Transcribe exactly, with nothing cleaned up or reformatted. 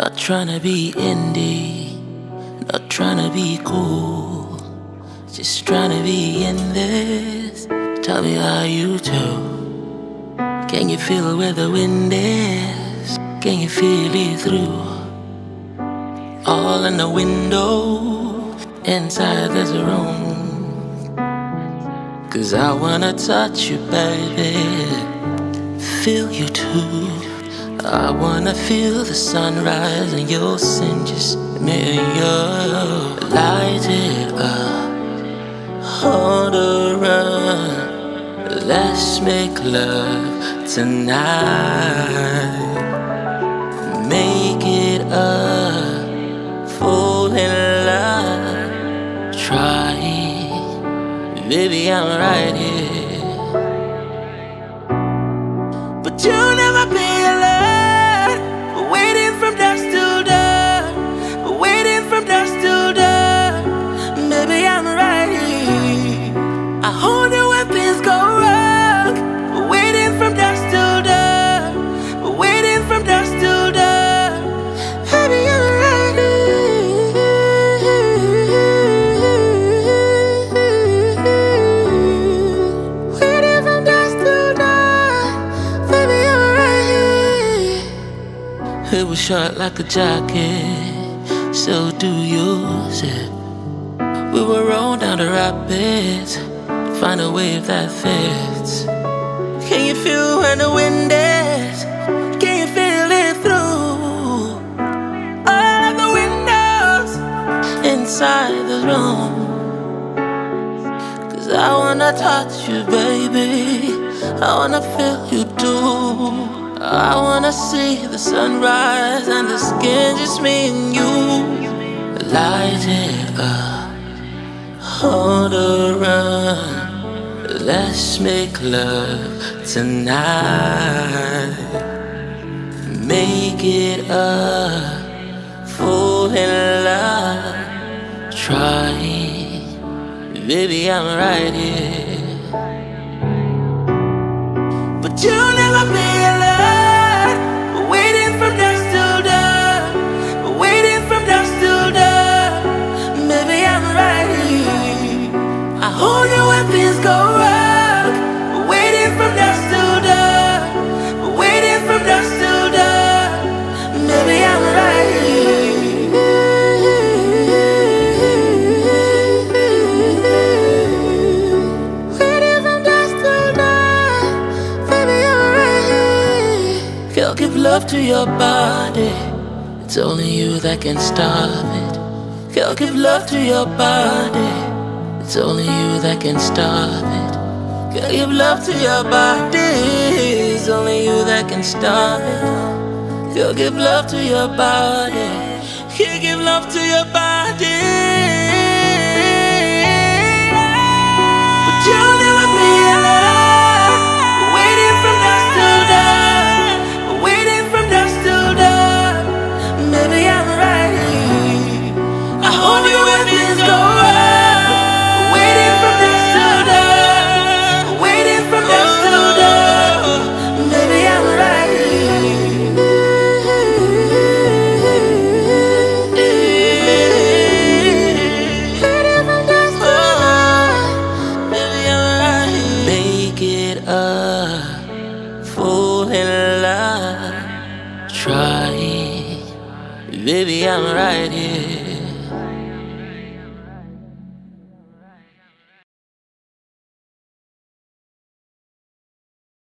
Not tryna be indie, not tryna be cool, just tryna be in this. Tell me how you do. Can you feel where the wind is? Can you feel it through? All in the window, inside this room. 'Cause I wanna touch you, baby, feel you too. I wanna feel the sunrise and your sin, just me and you. Light it up, on the run. Let's make love tonight. Make it up, fall in love. Try it, baby, I'm right here. But you'll never be alone. It was short like a jacket, so do use it. We will roll down the rapids, find a wave that fits. Can you feel when the wind is? Can you feel it through? All of the windows inside the room. 'Cause I wanna touch you, baby, I wanna feel you too. I wanna see the sunrise and the skin, just me and you. Light it up, on the run. Let's make love tonight. Make it up, fall in love. Try it, baby, I'm right here. But you'll never be alone. I'll give love to your body. It's only you that can stop it. I'll give love to your body. It's only you that can stop it. I'll give love to your body. It's only you that can stop it. I'll give love to your body. I'll give love to your body. Try it, baby, I'm right here.